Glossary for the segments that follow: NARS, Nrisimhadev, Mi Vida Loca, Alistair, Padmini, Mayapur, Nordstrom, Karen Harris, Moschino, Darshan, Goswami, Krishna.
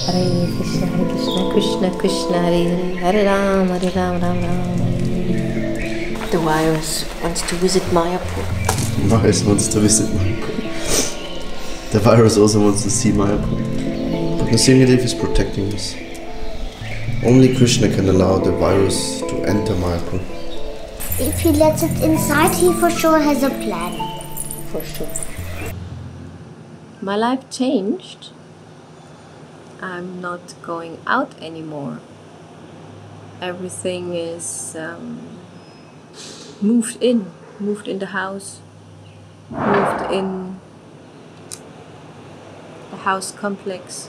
Hare Krishna, Krishna Krishna Hare Hare, Hare Ram, Hare Ram, Ram Ram Hare. The virus wants to visit Mayapur. The virus wants to visit Mayapur. The virus also wants to see Mayapur. But Nrisimhadev is protecting us. Only Krishna can allow the virus to enter Mayapur. If he lets it inside, he for sure has a plan. For sure. My life changed. I'm not going out anymore. Everything is moved in the house, moved in the house complex.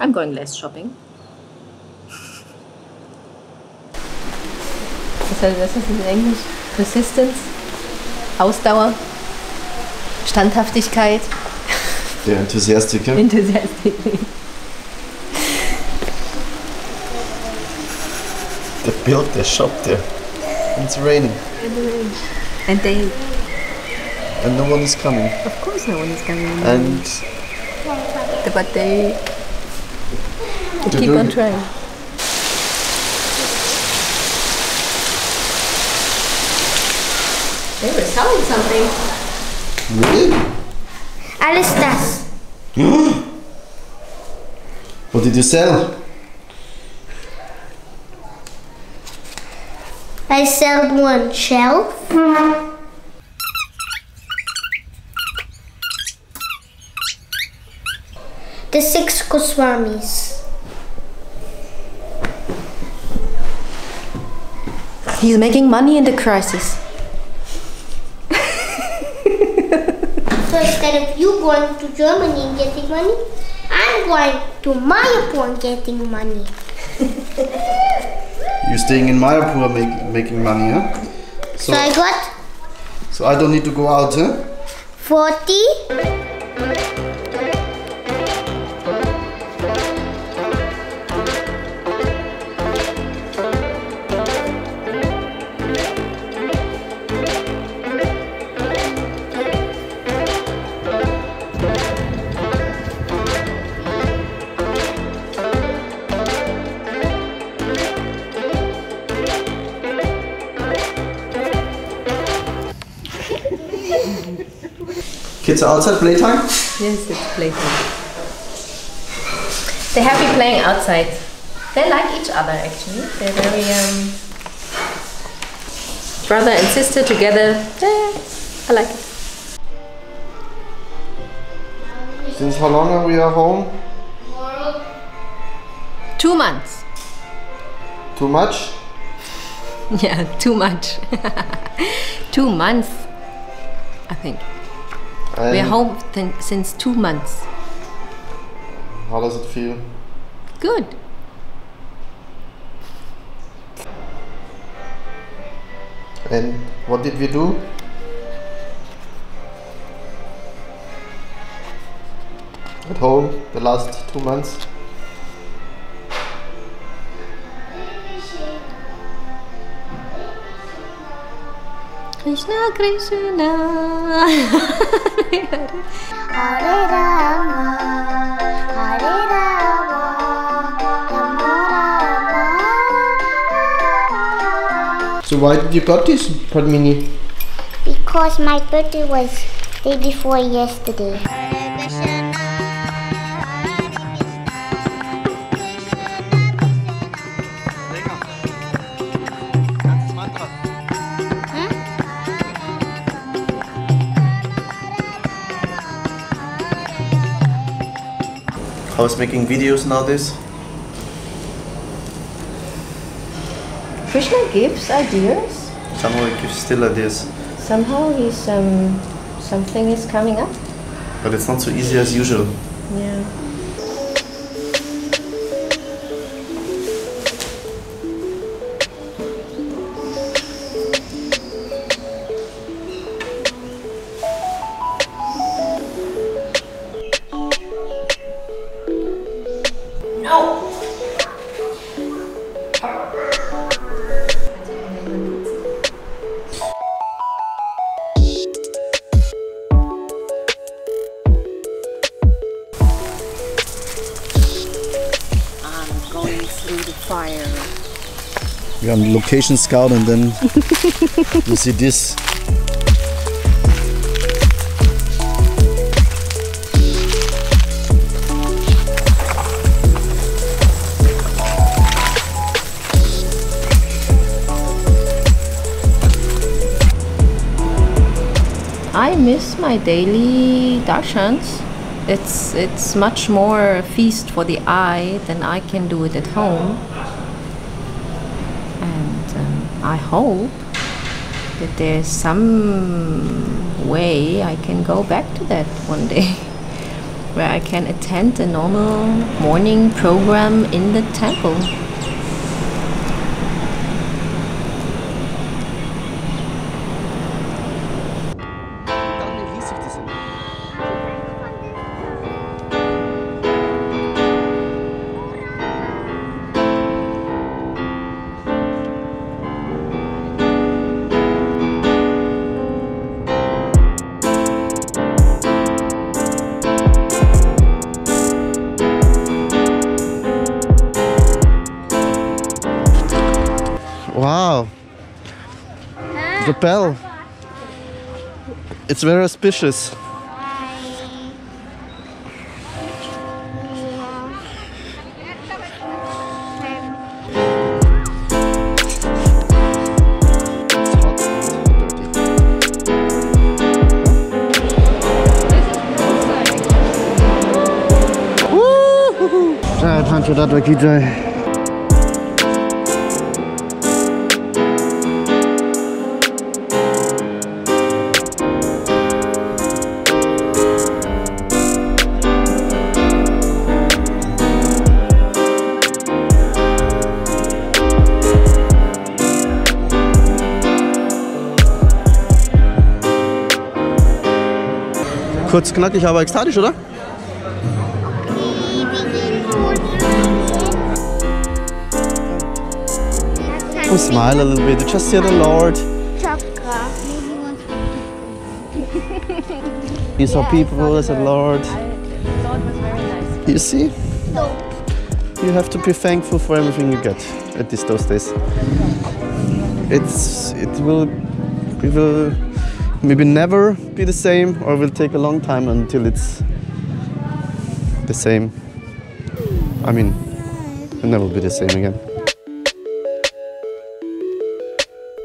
I'm going less shopping. So this is in English: persistence, Ausdauer, Standhaftigkeit. Der Enthusiastiker. They built their shop there. And it's raining. And they... And no one is coming. Of course no one is coming. And... But they keep on trying. They were selling something. Really? Alistair. What did you sell? I sold one shelf. The 6 Goswamis. He's making money in the crisis. So instead of you going to Germany and getting money, I'm going to Mayapur and getting money. You're staying in Mayapur making money, huh? So I got? So I don't need to go out, huh? 40. Kids are outside playtime? Yes, it's playtime. They're happy playing outside. They like each other actually. They're very brother and sister together. Yeah, I like it. Since how long are we at home? 2 months. Too much? Yeah, too much. 2 months, I think. We're home since 2 months. How does it feel? Good. And what did we do? At home, the last 2 months. Krishna Krishna Hare Rama Hare Rama Rama Rama. So why did you got this, Padmini? Because my birthday was day before yesterday. How is making videos nowadays? Krishna gives ideas. Somehow he gives still ideas. Somehow he's something is coming up. But it's not so easy as usual. Yeah. fire. We are on location scout and then you see this. I miss my daily darshans. It's much more a feast for the eye than I can do it at home. And I hope that there's some way I can go back to that one day, where I can attend a normal morning program in the temple. Wow, the bell, it's very auspicious. Woo-hoo-hoo. Kurz, knackig, aber ekstatisch, oder? We smile a little bit, you just hear the Lord. You saw people, as a Lord. You see? You have to be thankful for everything you get at those days. It will maybe never be the same, or will take a long time until it's the same. I mean, it'll never be the same again.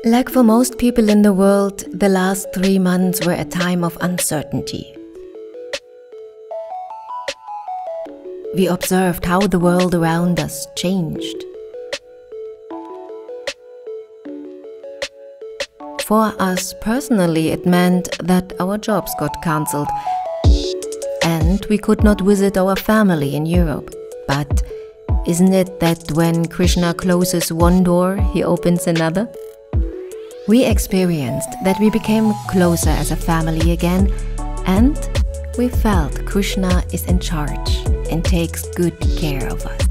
Like for most people in the world, the last 3 months were a time of uncertainty. We observed how the world around us changed. For us personally, it meant that our jobs got cancelled and we could not visit our family in Europe. But isn't it that when Krishna closes one door, he opens another? We experienced that we became closer as a family again, and we felt Krishna is in charge and takes good care of us.